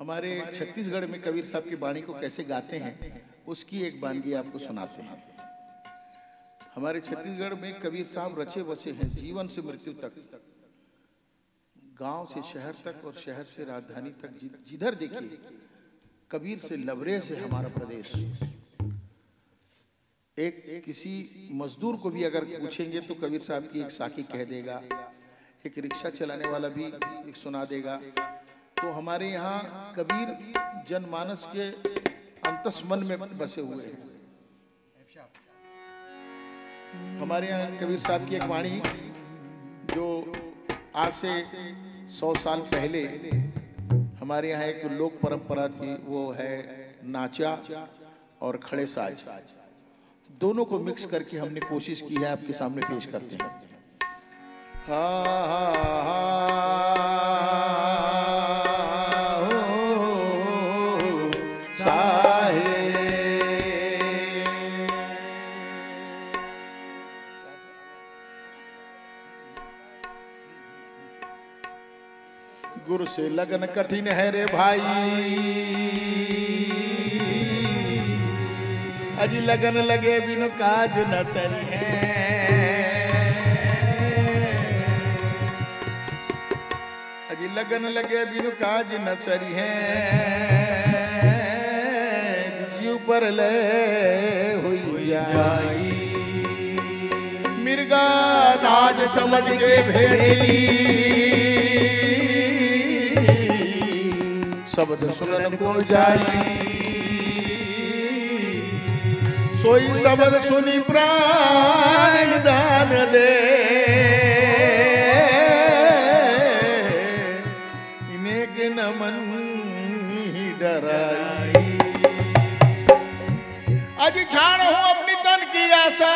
हमारे छत्तीसगढ़ में कबीर साहब की वाणी को कैसे गाते हैं उसकी एक वानगी आपको सुनाते हैं। हमारे छत्तीसगढ़ में कबीर साहब रचे बसे हैं, जीवन से मृत्यु तक, गांव से शहर तक और शहर से राजधानी तक, जिधर देखिए कबीर से लबरेज से हमारा प्रदेश। एक किसी मजदूर को भी अगर पूछेंगे तो कबीर साहब की एक साखी कह देगा, एक रिक्शा चलाने वाला भी एक सुना देगा। तो हमारे यहाँ कबीर जनमानस के अंतस्मन में बसे हुए हैं। हमारे यहाँ कबीर साहब की एक वाणी जो आज से 100 साल पहले हमारे यहाँ एक लोक परंपरा थी, वो है नाचा और खड़े साज, दोनों को मिक्स करके हमने कोशिश की है, आपके सामने पेश करते हैं। गुरु से लगन कठिन है रे भाई, अजी लगन लगे बिनु काज न सरी है। अजी लगन लगे बिनु काज न सरी है, जीव पर ले हुई जाई। मिर्गा नाज समझ के भेड़ी, शब्द सुनन को जाई। कोई शब्द सुनी प्राण दान दे, इन्हें के नमन डराई। आज छाड़ हूँ अपनी तन की आशा,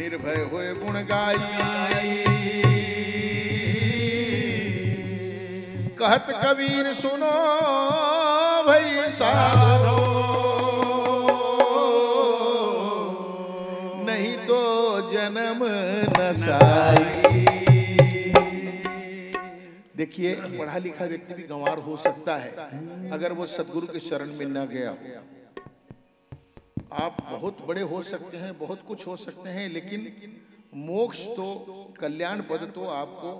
निर्भय होए गुण गाई। कहत कबीर सुनो भई साधो, नहीं तो जन्म नसाई। देखिए पढ़ा लिखा व्यक्ति भी गंवार हो सकता है अगर वो सतगुरु के शरण में न गया हो। आप बहुत बड़े हो सकते हैं, बहुत कुछ हो सकते हैं, लेकिन मोक्ष तो, कल्याण पद तो आपको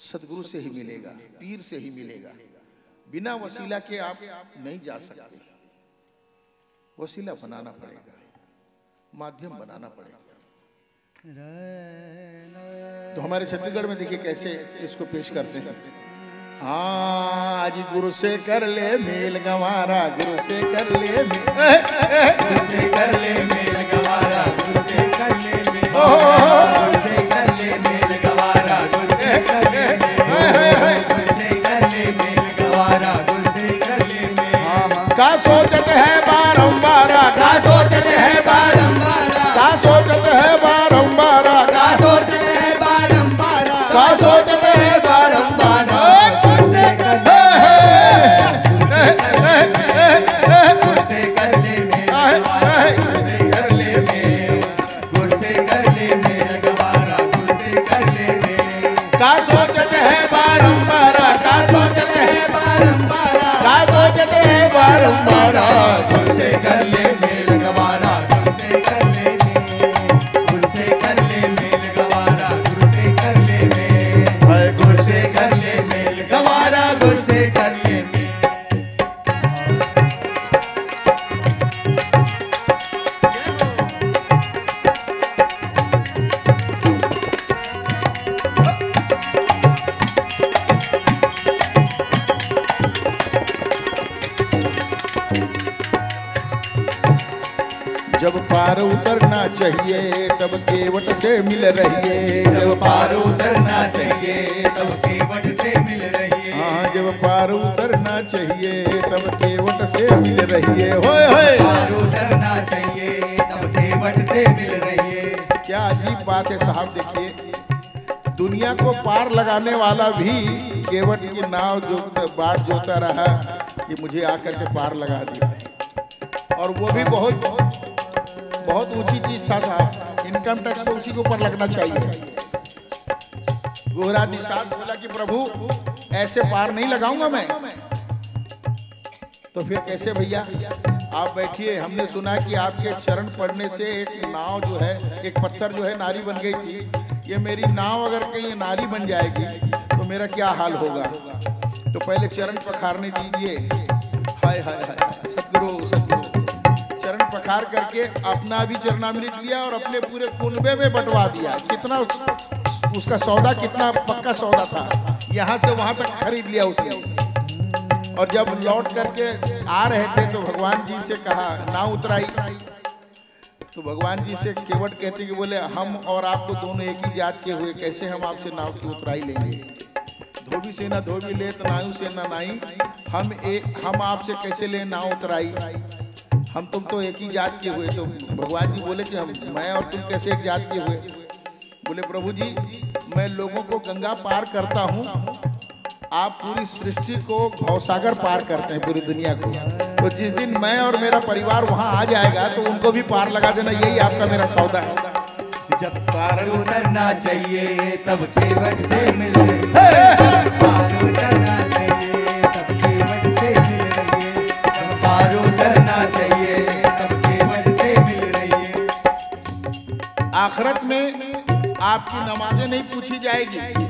सदगुरु से ही मिलेगा, पीर से ही मिलेगा। बिना वसीला के आप नहीं जा सकते, वसीला बनाना पड़ेगा, माध्यम बनाना पड़ेगा। तो हमारे छत्तीसगढ़ में देखिए कैसे इसको पेश करते हैं। हाँ आज गुरु से कर ले मेल गंवारा, गुरु से कर ले मेल गंवारा, गुरु से कर ले मेल गंवारा, गुरु से कर ले। का सोचत है बारंबारा, का सोचत है बारंबारा, का सोचत है बारंबारा, का सोचत है बारंबारा, का सोचत है बारंबारा। तुझसे कर ले, तुझसे कर ले मेरा, तुझसे कर ले मेरा, तुझसे कर ले मेरा गवारा, तुझसे कर ले मेरा। का सोचत है बारंबारा, का सोचत है बारंबारा, का सोचत है बारंबारा, तुझसे कर ले मेल गवारा, तुझसे कर ले, तुझसे कर ले मेल गवारा, तुझसे कर ले मेल, तुझसे कर ले मेल गवारा, तुझसे कर ले। जब पार उतरना चाहिए तब केवट से मिल रहिए, जब पार उतरना चाहिए तब केवट से मिल रहिए। हाँ जब पार उतरना चाहिए तब केवट से मिल रहिए। होए होए पार उतरना चाहिए तब केवट से मिल रहिए। क्या अजीब बात है साहब, देखिए दुनिया को पार लगाने वाला भी केवट की नाव जोत बाट जोता रहा कि मुझे आकर के पार लगा दिया। और वो भी बहुत बहुत ऊंची चीज था। इन इनकम टैक्स तो उसी के ऊपर लगना चाहिए। गोरा निशाद बोला कि प्रभु ऐसे पार नहीं लगाऊंगा मैं। तो फिर कैसे भैया? आप बैठिए, हमने सुना कि आपके चरण पड़ने से एक नाव जो है, एक पत्थर जो है नारी बन गई थी। ये मेरी नाव अगर कहीं नारी बन जाएगी तो मेरा क्या हाल होगा? तो पहले चरण पखारने दीजिए। हाय हाय हाय, सतगुरु सतगुरु। चरण पखार करके अपना भी चरणामृत लिया और अपने पूरे कुनबे में बंटवा दिया। कितना उसका सौदा, कितना पक्का सौदा था, यहाँ से वहाँ तक खरीद लिया उसने। और जब लौट करके आ रहे थे तो भगवान जी से कहा, नाव उतराई। तो भगवान जी से केवट कहते कि बोले हम और आप तो दोनों एक ही जात के हुए, कैसे हम आपसे नाव की उतराई लेंगे? धोबी से ना धोबी ले तो नायु से ना नाई, हम आपसे कैसे ले नाव उतराई? हम तुम तो एक ही जात के हुए। तो भगवान जी बोले कि मैं और तुम कैसे एक जात के हुए? बोले प्रभु जी, मैं लोगों को गंगा पार करता हूँ, आप पूरी सृष्टि को भवसागर पार करते हैं, पूरी दुनिया को। तो जिस दिन मैं और मेरा परिवार वहाँ आ जाएगा तो उनको भी पार लगा देना, यही आपका मेरा सौदा है। जब पार उतरना चाहिए तब केवट से मिले, पार उतरना चाहिए तब केवट से मिल रही है, पार उतरना चाहिए तब केवट से मिल रही है। आखिरत में आपकी नमाजें नहीं पूछी जाएगी,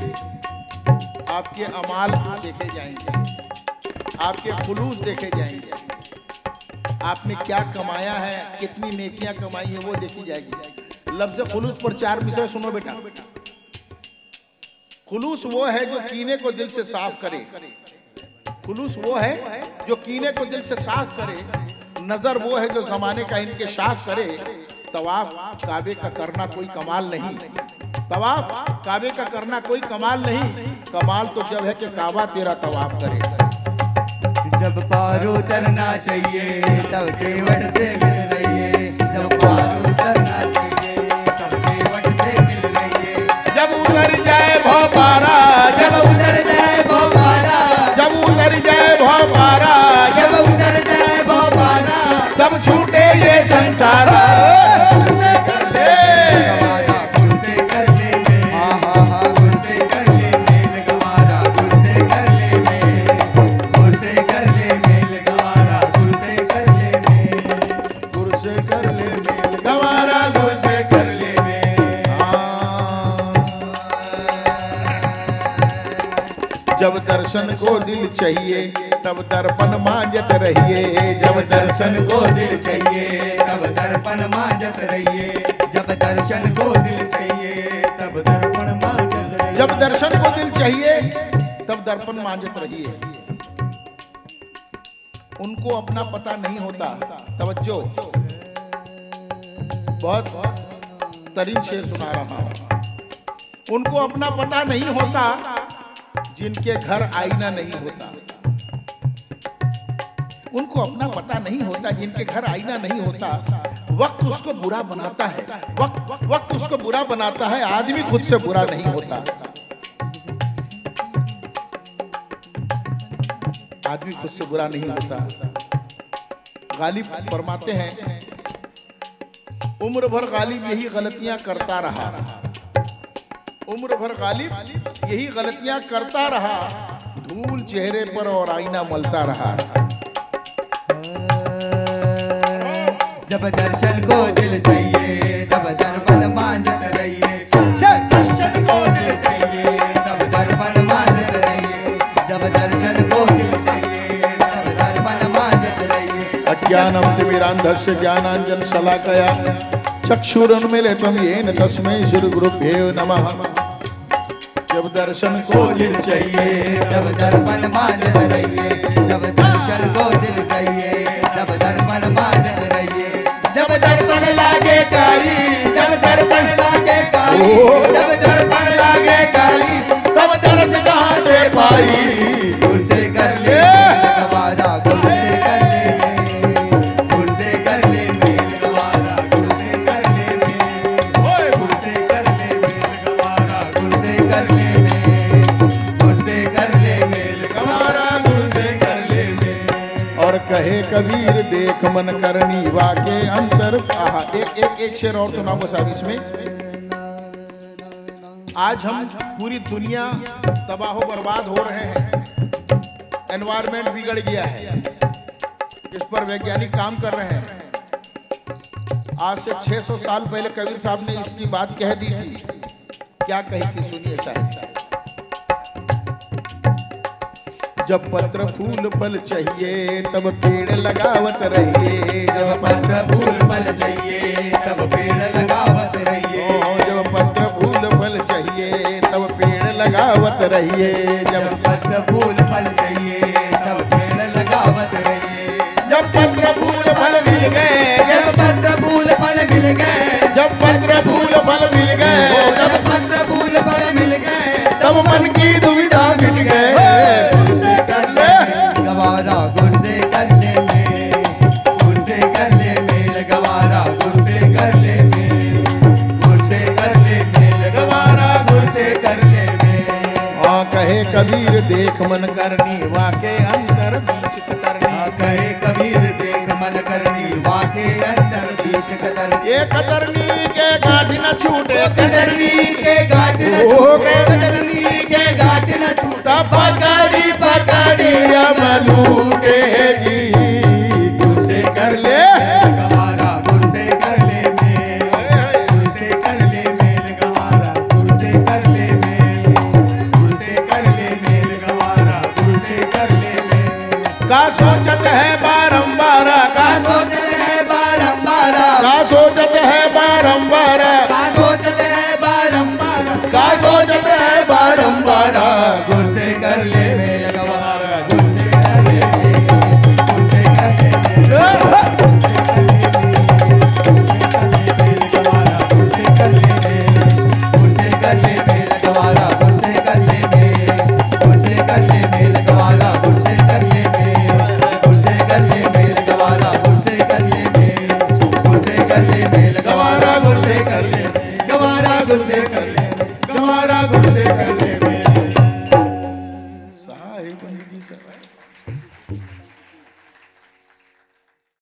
आपके अमाल देखे जाएंगे, आपके खुलूस देखे जाएंगे, आपने क्या कमाया है, कितनी नेकियां कमाई है, वो देखी जाएगी। लफ्ज खुलूस पर चार मिसरे सुनो बेटा। खुलूस वो है जो कीने को दिल से साफ करे, खुलूस वो है जो कीने को दिल से साफ करे, नजर वो है जो जमाने का इंकिशाफ करे, तवाफ काबे का करना कोई कमाल नहीं, तवाफ काबे का करना कोई कमाल नहीं, कमाल तो जब है कि काबा तेरा तवाफ करे। जब पार उतरना चाहिए तब केवट से मिल रही है, जब पार उतरना चाहिए तब केवट से मिल रही है। जब उतर जाए भव पारा, जब उतर जाए भव पारा, जब उतर जाए भव पारा, जब उतर जाए भव पारा, तब छूटे ये संसारा। दर्शन को दिल चाहिए तब दर्पण मांजत रहिए, जब दर्शन को दिल चाहिए तब दर्पण मांजत रहिए, जब दर्शन को दिल चाहिए तब दर्पण मांजत रहिए, जब दर्शन को दिल चाहिए तब दर्पण मांजत रहिए। उनको अपना पता नहीं होता। तवज्जो, बहुत तरीन शेर सुना रहा हूं। उनको अपना पता नहीं होता जिनके घर आईना नहीं होता, उनको अपना पता नहीं होता जिनके घर आईना नहीं होता। वक्त उसको बुरा बनाता है, वक्त उसको बुरा बनाता है, आदमी खुद से बुरा नहीं होता, आदमी खुद से बुरा नहीं होता। ग़ालिब फरमाते हैं, उम्र भर ग़ालिब यही गलतियां करता रहा, उम्र भर ग़ालिब यही गलतियां करता रहा, धूल चेहरे पर और आईना मलता रहा। जब दर्शन को दिल चाहिए तब दर्पण मांजत रहिए, जब दर्शन को दिल चाहिए तब दर्पण मांजत रहिए, जब दर्शन को दिल चाहिए तब दर्पण मांजत रहिए। अज्ञानतिमिरांधस्य ज्ञानांजन शलाकया चक्षुरुन्मीलितं येन तस्मै श्रीगुरुभ्यो नमः। जब दर्शन को दिल चाहिए तब दर्पण मांजत रहिए, जब दर्शन को दिल चाहिए तब दर्पण मांजत रहिए, जब दर्पण लागे कारी, जब दर्पण लागे कारी, जब दर्पण लागे कारी, तब दर्शन कहाँ से पाई। कबीर देख मन करनी वाके अंतर लोग एक शेर और सुनाऊंगा साहब इसमें। आज हम पूरी दुनिया तबाह बर्बाद हो रहे हैं, एनवायरमेंट बिगड़ गया है, इस पर वैज्ञानिक काम कर रहे हैं। आज से 600 साल पहले कबीर साहब ने इसकी बात कह दी थी, क्या कही थी सुनिए साहब। जब पत्र फूल फल चाहिए तब पेड़ लगावत रहिए, जब पत्र फूल फल चाहिए तब पेड़ लगावत रहिए, जब पत्र फूल फल चाहिए तब पेड़ लगावत रहिए, जब पत्र फूल फल चाहिए तब पेड़ लगावत रहिए, जब पत्र फूल फल मिल गए, जब पत्र फूल फल मिल गए, जब पत्र फूल फल मिल गए, जब पत्र फूल फल मिल गए, तब मन की दुविधा मिट गए। कबीर देख मन करनी वाके अंदर बीच कतरनी, कहे कबीर देख मन करनी वाके अंदर बीच कतरनी, ये कतरनी के गाठ न छूटे, कतरनी के गाठ न छूटे, कतरनी के गाठ न छूटा, पकड़ी पकड़ी या मनु